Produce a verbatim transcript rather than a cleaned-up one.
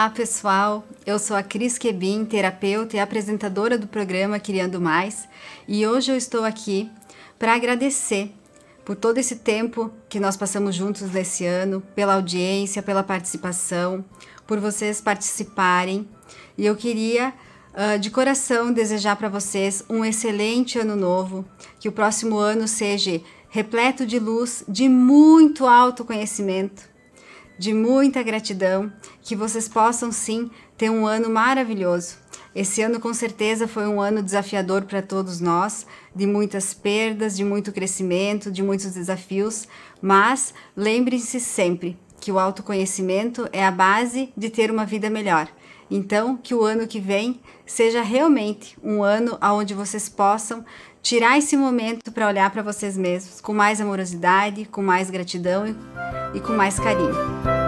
Olá pessoal, eu sou a Cris Quebim, terapeuta e apresentadora do programa Criando Mais, e hoje eu estou aqui para agradecer por todo esse tempo que nós passamos juntos nesse ano, pela audiência, pela participação, por vocês participarem, e eu queria uh, de coração desejar para vocês um excelente ano novo, que o próximo ano seja repleto de luz, de muito autoconhecimento, de muita gratidão, que vocês possam sim ter um ano maravilhoso. Esse ano com certeza foi um ano desafiador para todos nós, de muitas perdas, de muito crescimento, de muitos desafios, mas lembrem-se sempre que o autoconhecimento é a base de ter uma vida melhor. Então, que o ano que vem seja realmente um ano onde vocês possam tirar esse momento para olhar para vocês mesmos com mais amorosidade, com mais gratidão e com mais carinho.